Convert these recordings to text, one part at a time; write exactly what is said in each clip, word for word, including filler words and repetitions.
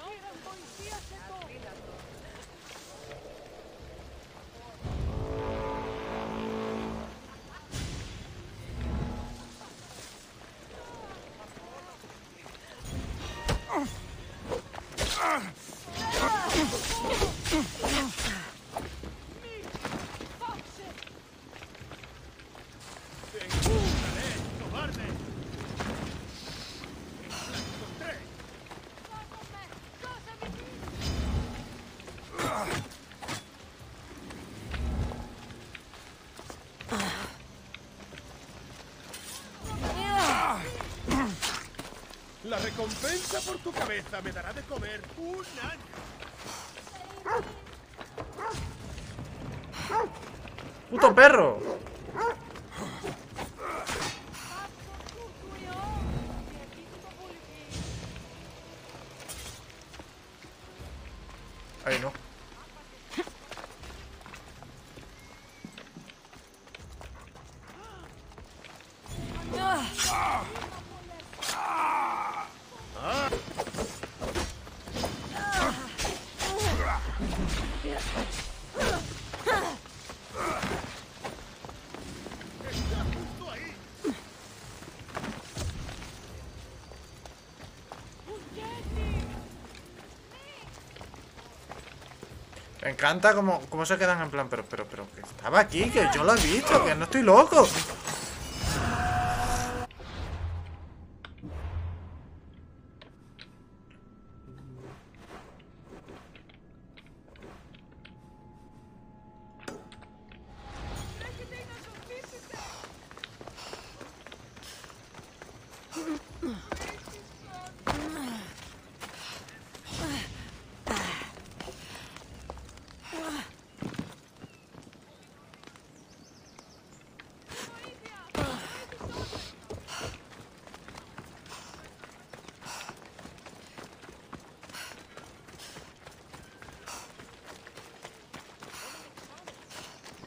No eran policías, la recompensa por tu cabeza me dará de comer un año. ¡Puto perro! Ay, no. Me encanta como, como se quedan en plan, pero, pero, pero, que estaba aquí, que yo lo he visto, que no estoy loco.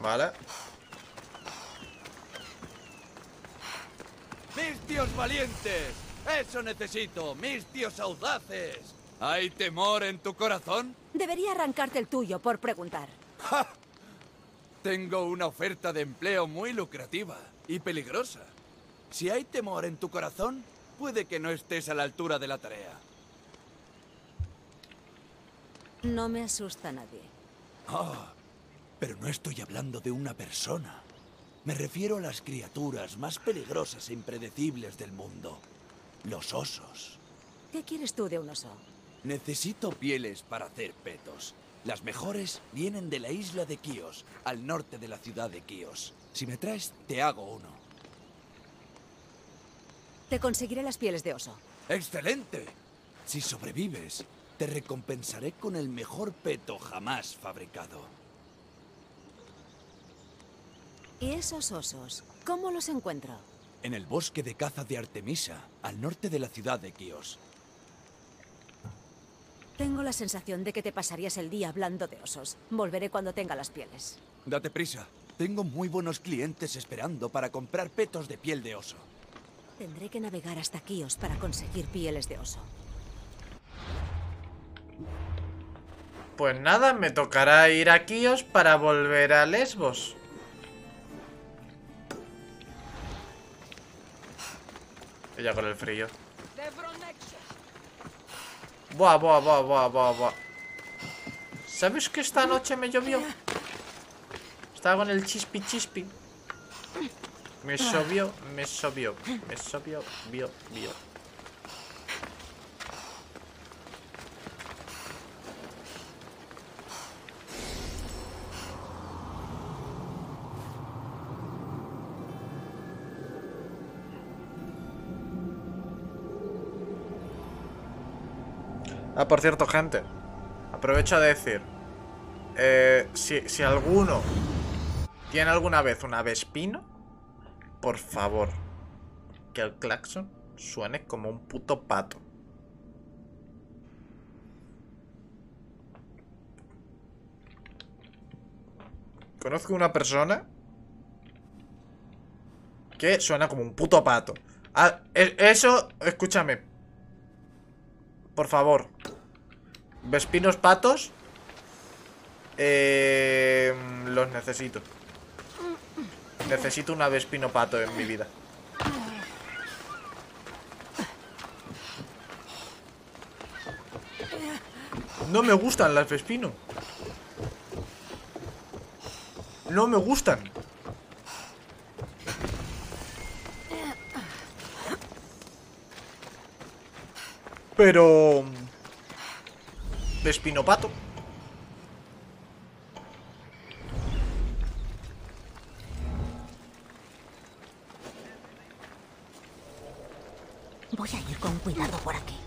Vale. ¡Mis tíos valientes! ¡Eso necesito! ¡Mis tíos audaces! ¿Hay temor en tu corazón? Debería arrancarte el tuyo por preguntar. ¡Ja! Tengo una oferta de empleo muy lucrativa y peligrosa. Si hay temor en tu corazón, puede que no estés a la altura de la tarea. No me asusta nadie. Oh. Pero no estoy hablando de una persona. Me refiero a las criaturas más peligrosas e impredecibles del mundo. Los osos. ¿Qué quieres tú de un oso? Necesito pieles para hacer petos. Las mejores vienen de la isla de Quios, al norte de la ciudad de Quios. Si me traes, te hago uno. Te conseguiré las pieles de oso. ¡Excelente! Si sobrevives, te recompensaré con el mejor peto jamás fabricado. ¿Y esos osos? ¿Cómo los encuentro? En el bosque de caza de Artemisa, al norte de la ciudad de Quios. Tengo la sensación de que te pasarías el día hablando de osos. Volveré cuando tenga las pieles. Date prisa. Tengo muy buenos clientes esperando para comprar petos de piel de oso. Tendré que navegar hasta Quios para conseguir pieles de oso. Pues nada, me tocará ir a Quios para volver a Lesbos. Ella con el frío. Buah, buah, buah, buah, buah, buah. ¿Sabes que esta noche me llovió? Estaba con el chispi chispi. Me llovió, me llovió, me llovió, vio, vio. Ah, por cierto, gente, aprovecho a decir, eh, si, si alguno tiene alguna vez un avespino, por favor, que el claxon suene como un puto pato. Conozco una persona que suena como un puto pato. Ah, eso, escúchame. Por favor, Vespinos patos. Eh, los necesito. Necesito un avespino pato en mi vida. No me gustan las vespino. No me gustan. Pero... vespino pato. Voy a ir con cuidado por aquí.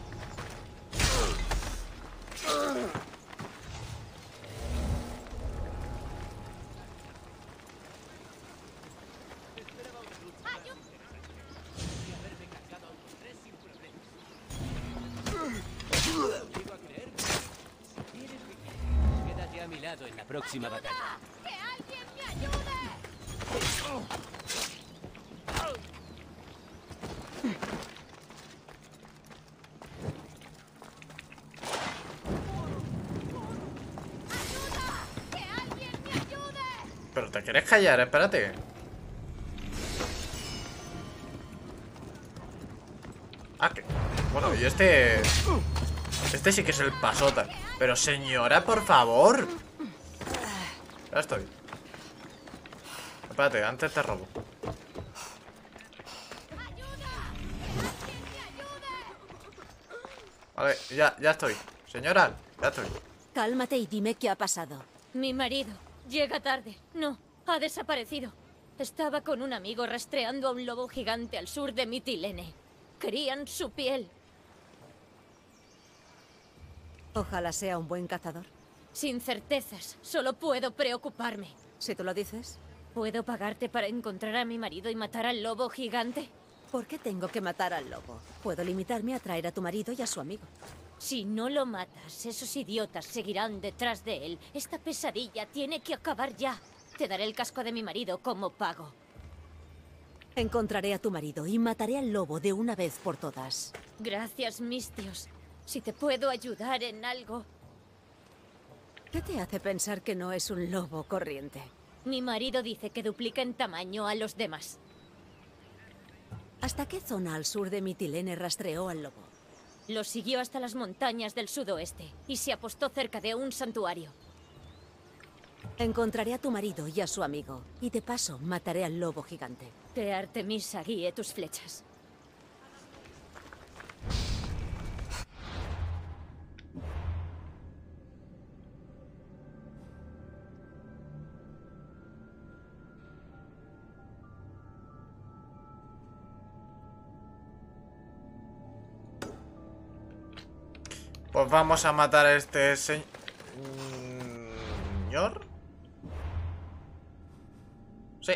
Próxima batalla. ¡Que alguien me ayude! ¡Ayuda! ¡Que alguien me ayude! Pero te quieres callar, espérate. Ah, que... bueno, yo este... este sí que es el pasota. Pero señora, por favor... ya estoy. Espérate, antes te robo. Vale, ya, ya estoy. Señora, ya estoy. Cálmate y dime qué ha pasado. Mi marido llega tarde. No, ha desaparecido. Estaba con un amigo rastreando a un lobo gigante al sur de Mitilene. Crían su piel. Ojalá sea un buen cazador. Sin certezas, solo puedo preocuparme. Si tú lo dices. ¿Puedo pagarte para encontrar a mi marido y matar al lobo gigante? ¿Por qué tengo que matar al lobo? Puedo limitarme a traer a tu marido y a su amigo. Si no lo matas, esos idiotas seguirán detrás de él. Esta pesadilla tiene que acabar ya. Te daré el casco de mi marido como pago. Encontraré a tu marido y mataré al lobo de una vez por todas. Gracias, Mistios. Si te puedo ayudar en algo... ¿Qué te hace pensar que no es un lobo corriente? Mi marido dice que duplica en tamaño a los demás. ¿Hasta qué zona al sur de Mitilene rastreó al lobo? Lo siguió hasta las montañas del sudoeste y se apostó cerca de un santuario. Encontraré a tu marido y a su amigo, y de paso mataré al lobo gigante. Que Artemisa guíe tus flechas. Pues vamos a matar a este se... señor. Sí.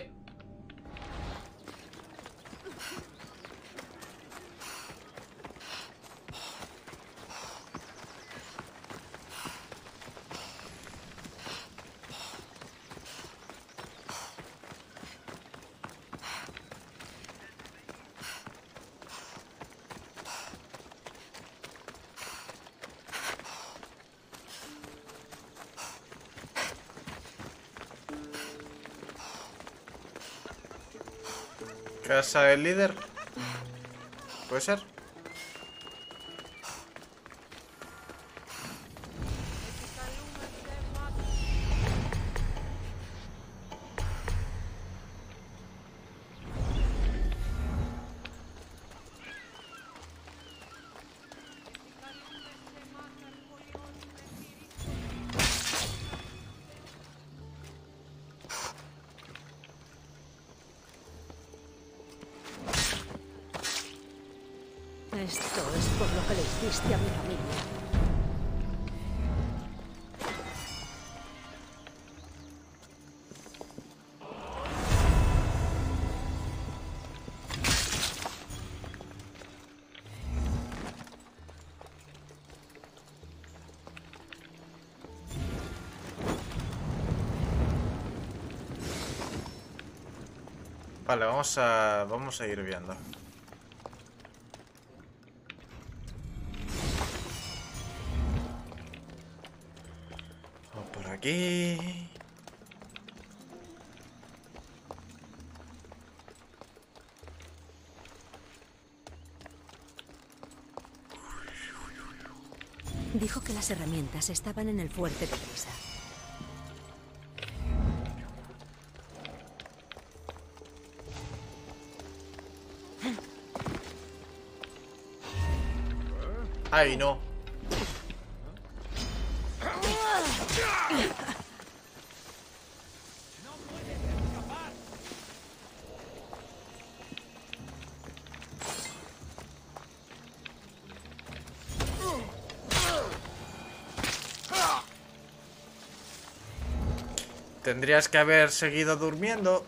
¿Casa del líder? ¿Puede ser? Esto es por lo que le hiciste a mi familia. Vale, vamos a, vamos a ir viendo. aquí. Dijo que las herramientas estaban en el fuerte de prisa. Ay, no. Tendrías que haber seguido durmiendo.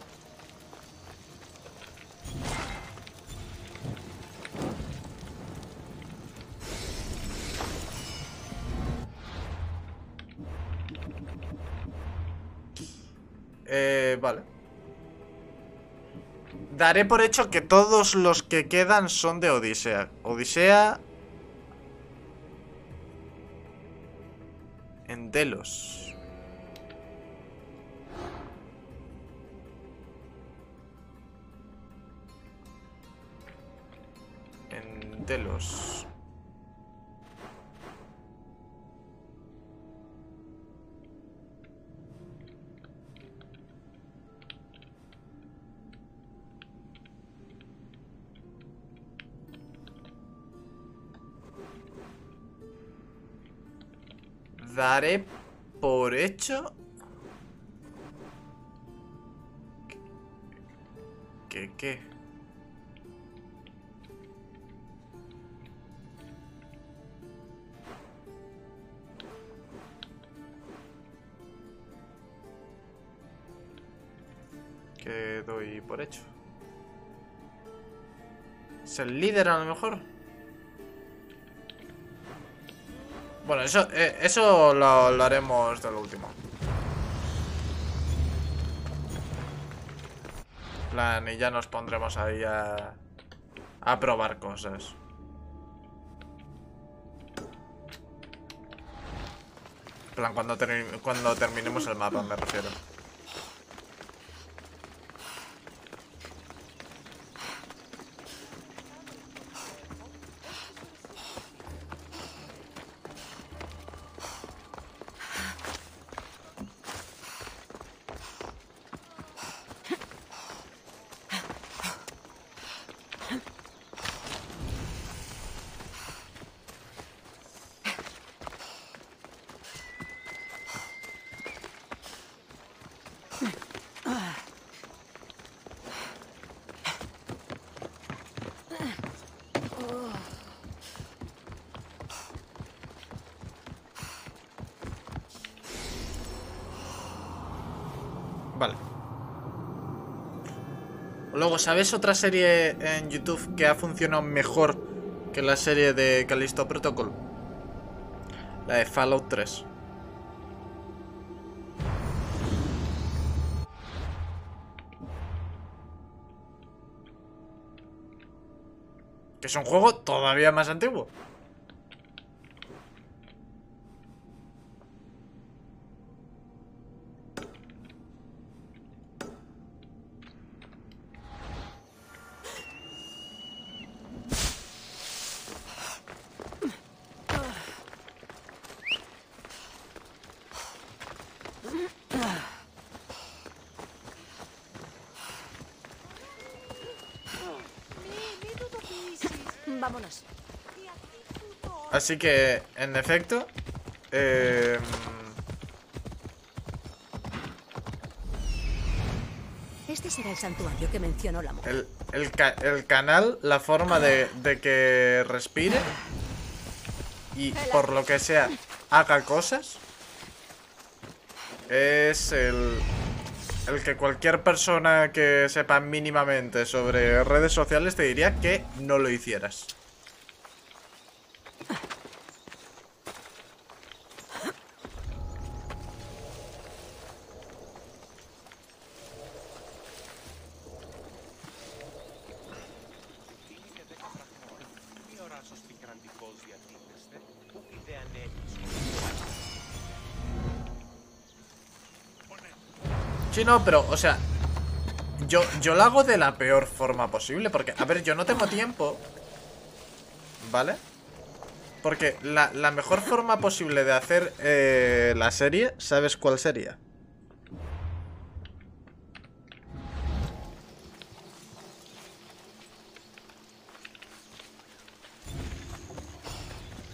Eh, vale. Daré por hecho que todos los que quedan son de Odisea. Odisea... en Delos. Delos. Daré por hecho que qué. Que doy por hecho. Es el líder a lo mejor. Bueno, eso, eh, eso lo, lo haremos de lo último. Plan, y ya nos pondremos ahí a, a probar cosas. Plan, cuando, ter cuando terminemos el mapa, me refiero. Vale. Luego, ¿sabes otra serie en YouTube que ha funcionado mejor que la serie de Callisto Protocol? La de Fallout tres. Que es un juego todavía más antiguo. Vámonos. Así que, en efecto, eh, este será el santuario que mencionó la mujer. El, el, ca el canal, la forma de, de que respire y por lo que sea haga cosas, es el, el que cualquier persona que sepa mínimamente sobre redes sociales te diría que no lo hicieras. Sí, no, pero, o sea, yo, yo lo hago de la peor forma posible. Porque, a ver, yo no tengo tiempo, ¿vale? Porque la, la mejor forma posible de hacer eh, la serie, ¿sabes cuál sería?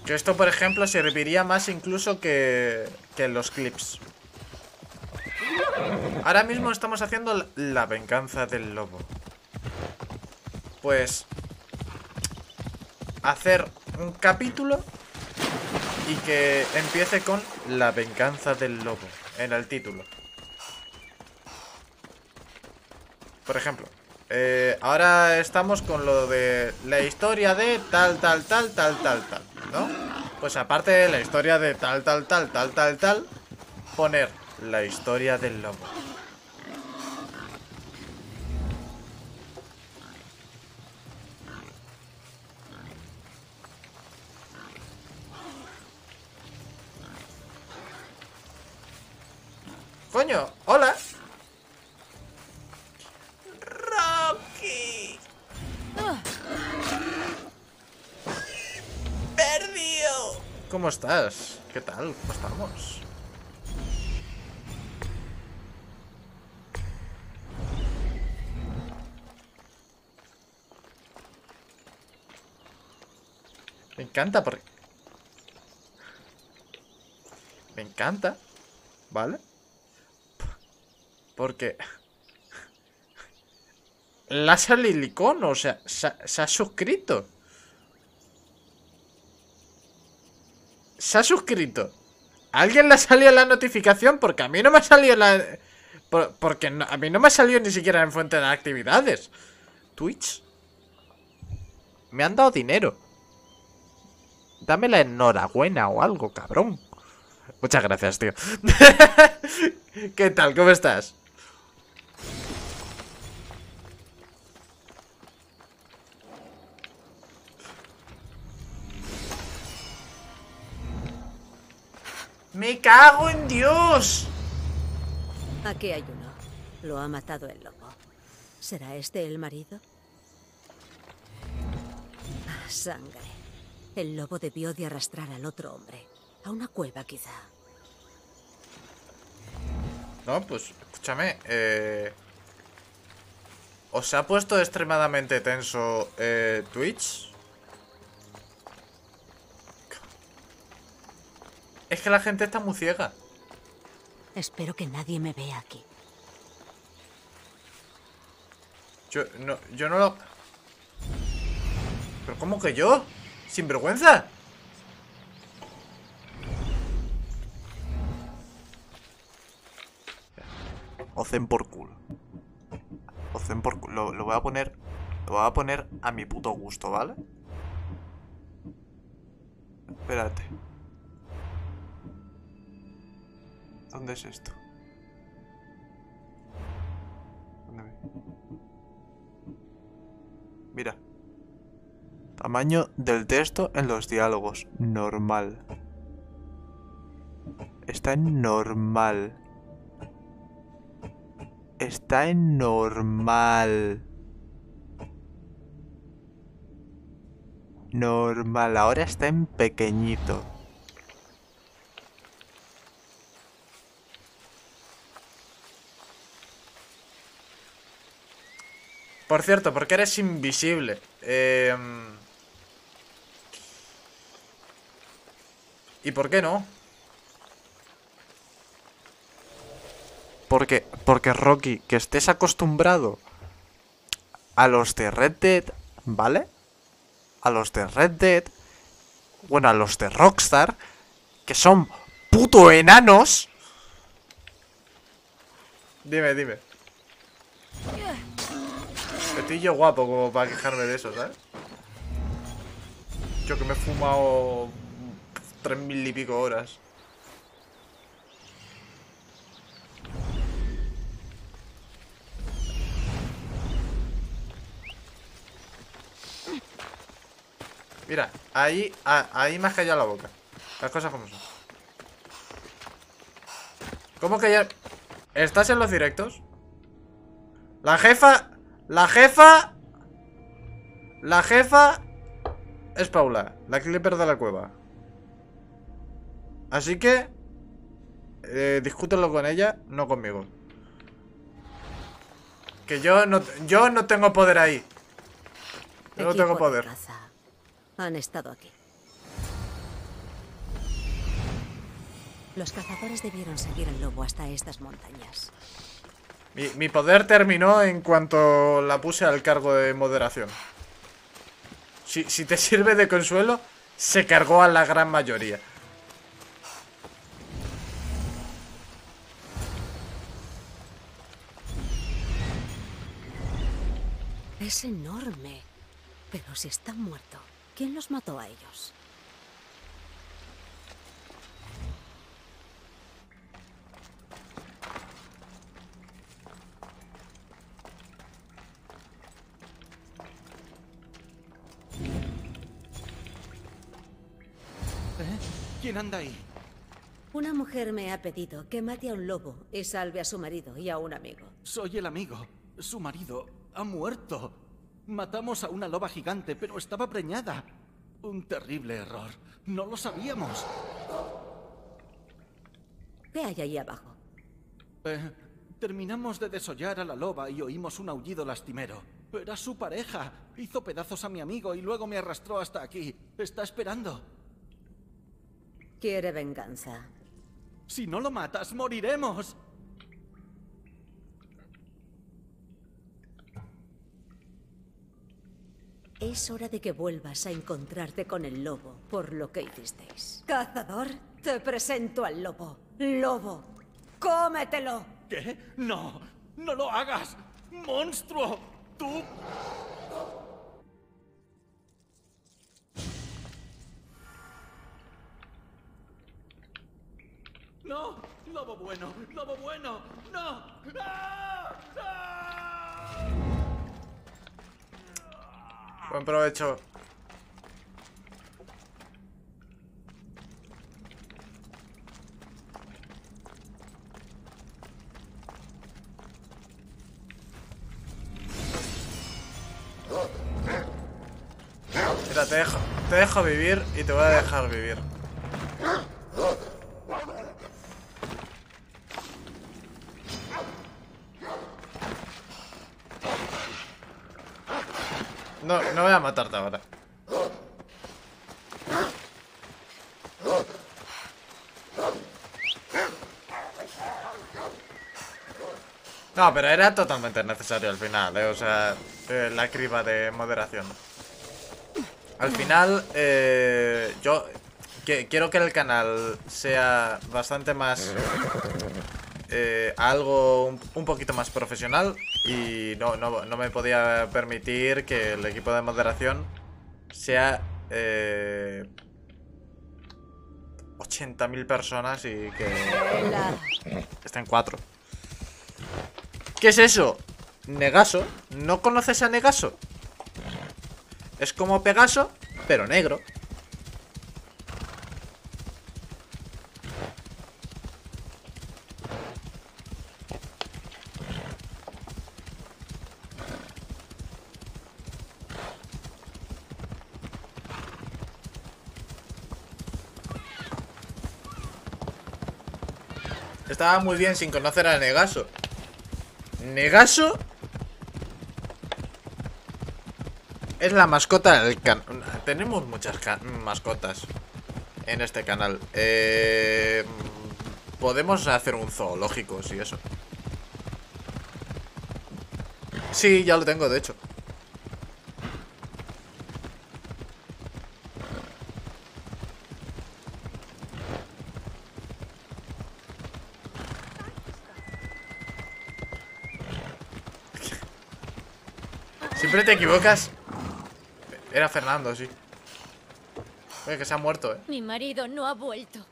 Que esto, por ejemplo, serviría más incluso que, que los clips. Ahora mismo estamos haciendo la, la venganza del lobo. Pues hacer un capítulo y que empiece con la venganza del lobo en el título. Por ejemplo, eh, ahora estamos con lo de la historia de tal, tal, tal, tal, tal, tal, ¿no? Pues aparte de la historia de tal, tal, tal, tal, tal, tal, poner la historia del lobo. Coño, hola. Rocky. Perdido. ¿Cómo estás? ¿Qué tal? ¿Cómo estamos? Me encanta porque... Me encanta, ¿vale? Porque la sale el icono, o sea, se, se ha suscrito. Se ha suscrito. ¿A alguien le ha salido la notificación? Porque a mí no me ha salido la... Por, porque no, a mí no me ha salido ni siquiera en fuente de actividades. Twitch. Me han dado dinero. Dame la enhorabuena o algo, cabrón. Muchas gracias, tío. ¿Qué tal? ¿Cómo estás? ¡Me cago en Dios! Aquí hay uno. Lo ha matado el lobo. ¿Será este el marido? Ah, sangre. El lobo debió de arrastrar al otro hombre. A una cueva, quizá. No, pues, escúchame. Eh... ¿Os ha puesto extremadamente tenso eh, Twitch? Es que la gente está muy ciega. Espero que nadie me vea aquí. Yo no, yo no lo... ¿Pero cómo que yo? ¡Sin vergüenza! Ocen por culo. Ocen por culo. Lo, lo voy a poner. Lo voy a poner a mi puto gusto, ¿vale? Espérate. ¿Dónde es esto? ¿Dónde me... Mira. Tamaño del texto en los diálogos. Normal. Está en normal. Está en normal. Normal. Ahora está en pequeñito. Por cierto, porque eres invisible. Eh... ¿Y por qué no? Porque, porque Rocky, que estés acostumbrado a los de Red Dead, ¿vale? A los de Red Dead, bueno, a los de Rockstar, que son puto enanos. Dime, dime. Petillo guapo como para quejarme de eso, ¿sabes? Yo que me he fumado... Tres mil y pico horas. Mira, ahí, a, ahí me has callado la boca. Las cosas como son. ¿Cómo callar? ¿Estás en los directos? La jefa... La jefa... La jefa... Es Paula, la clipper de la cueva. Así que... Eh, discútenlo con ella, no conmigo. Que yo no... Yo no tengo poder ahí. Yo no tengo poder. Han estado aquí. Los cazadores debieron seguir al lobo hasta estas montañas. Mi, mi poder terminó en cuanto la puse al cargo de moderación. Si, si te sirve de consuelo, se cargó a la gran mayoría. Es enorme. Pero si está muerto, ¿quién los mató a ellos? ¿Quién anda ahí? Una mujer me ha pedido que mate a un lobo y salve a su marido y a un amigo. Soy el amigo. Su marido ha muerto. Matamos a una loba gigante, pero estaba preñada. Un terrible error. No lo sabíamos. ¿Qué hay ahí abajo? Eh, terminamos de desollar a la loba y oímos un aullido lastimero. Era su pareja. Hizo pedazos a mi amigo y luego me arrastró hasta aquí. Está esperando. Quiere venganza. Si no lo matas, moriremos. Es hora de que vuelvas a encontrarte con el lobo por lo que hicisteis. Cazador, te presento al lobo. Lobo, cómetelo. ¿Qué? No, no lo hagas. Monstruo, tú... ¡No! ¡Lobo bueno! ¡Lobo bueno! ¡No! ¡Ah! ¡Ah! Buen provecho. Mira, te dejo, te dejo vivir y te voy a dejar vivir. No, no voy a matarte ahora. No, pero era totalmente necesario al final, ¿eh? O sea, eh, la criba de moderación. Al final, eh, yo que, quiero que el canal sea bastante más... Eh, algo un, un poquito más profesional. Y no, no, no me podía permitir que el equipo de moderación sea eh, ochenta mil personas y que estén cuatro. ¿Qué es eso? Negaso. ¿No conoces a Negaso? Es como Pegaso, pero negro. Estaba muy bien sin conocer a Negaso. Negaso es la mascota del canal. Tenemos muchas mascotas en este canal. Eh, podemos hacer un zoológico, si eso. Sí, ya lo tengo, de hecho. Siempre te equivocas. Era Fernando, sí. Oye, que se ha muerto, ¿eh? Mi marido no ha vuelto.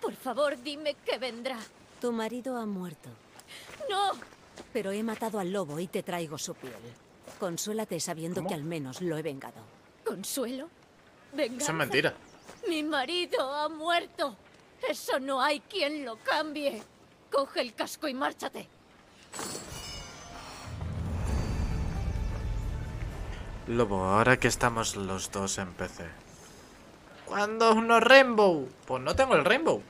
Por favor, dime que vendrá. Tu marido ha muerto. ¡No! Pero he matado al lobo y te traigo su piel. Consuélate sabiendo ¿Cómo? que al menos lo he vengado. ¿Consuelo? ¿Venganza? Eso es mentira. Mi marido ha muerto. Eso no hay quien lo cambie. Coge el casco y márchate. Lobo, ahora que estamos los dos en P C. ¿Cuándo uno Rainbow? Pues no tengo el Rainbow.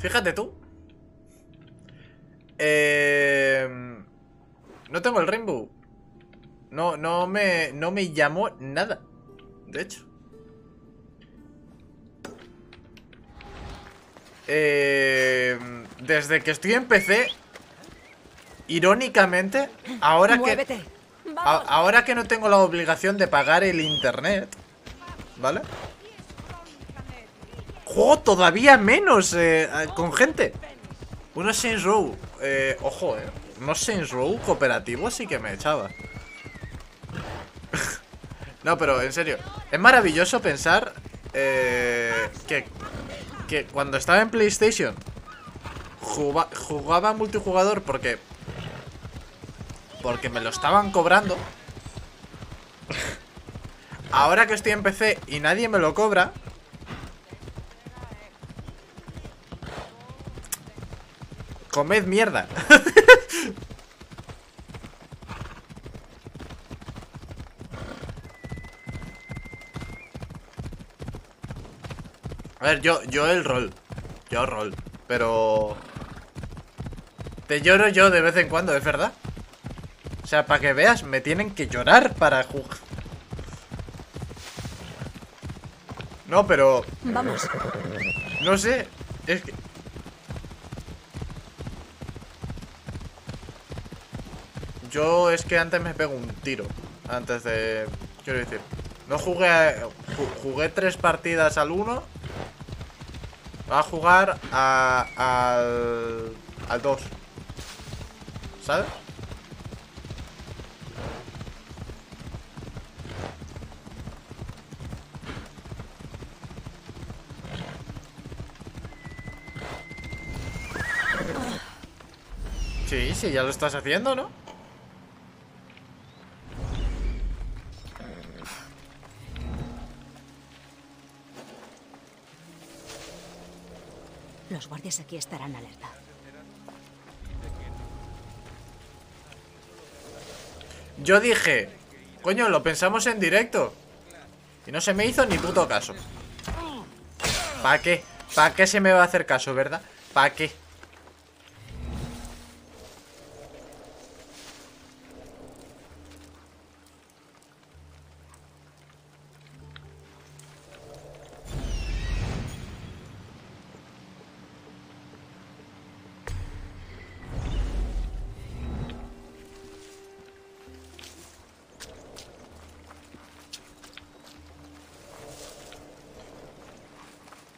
Fíjate tú. Eh... No tengo el Rainbow. No, no me, no me llamó nada. De hecho. Eh, desde que estoy en P C, irónicamente, ahora que a, ahora que no tengo la obligación de pagar el internet, ¿vale? ¡Juego todavía menos eh, con gente! Uno Saints Row, eh, ojo, eh, no Saints Row cooperativo, sí que me echaba. No, pero en serio, es maravilloso pensar eh, que... que cuando estaba en PlayStation jugaba, jugaba multijugador porque porque me lo estaban cobrando. Ahora que estoy en P C y nadie me lo cobra, comed mierda. A ver, yo, yo el rol. Yo rol. Pero... te lloro yo de vez en cuando, ¿es verdad? O sea, para que veas, me tienen que llorar para jugar. No, pero... vamos. No sé. Es que... yo es que antes me pego un tiro. Antes de... quiero decir... no jugué... A... jugué tres partidas al uno... va a jugar a, a, al, al dos, ¿sabes? Sí, sí, ya lo estás haciendo, ¿no? Los guardias aquí estarán alerta. Yo dije, coño, lo pensamos en directo. Y no se me hizo ni puto caso. ¿Para qué? ¿Para qué se me va a hacer caso, verdad? ¿Para qué?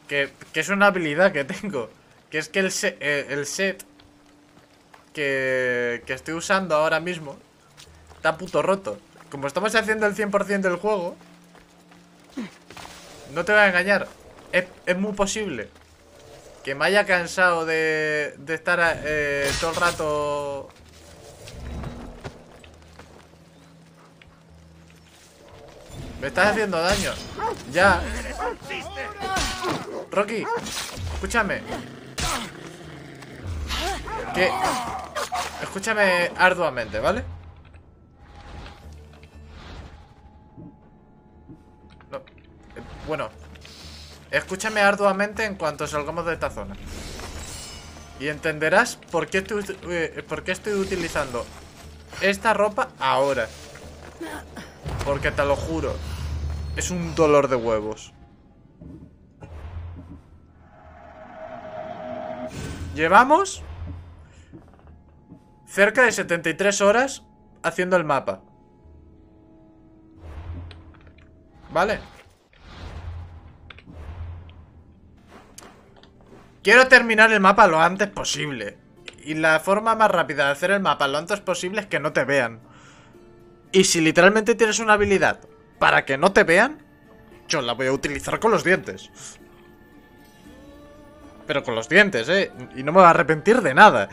Que, que es una habilidad que tengo. Que es que el, se, eh, el set que, que estoy usando ahora mismo está puto roto. Como estamos haciendo el cien por cien del juego, no te voy a engañar, es, es muy posible que me haya cansado de, de estar eh, todo el rato. Me estás haciendo daño. Ya. Rocky, escúchame. Que... escúchame arduamente, ¿vale? No. Eh, bueno. Escúchame arduamente en cuanto salgamos de esta zona. Y entenderás por qué estoy, eh, por qué estoy utilizando esta ropa ahora. Porque te lo juro, es un dolor de huevos. Llevamos cerca de setenta y tres horas haciendo el mapa, ¿vale? Quiero terminar el mapa lo antes posible. Y la forma más rápida de hacer el mapa lo antes posible es que no te vean. Y si literalmente tienes una habilidad para que no te vean, yo la voy a utilizar con los dientes. Pero con los dientes, ¿eh? Y no me voy a arrepentir de nada.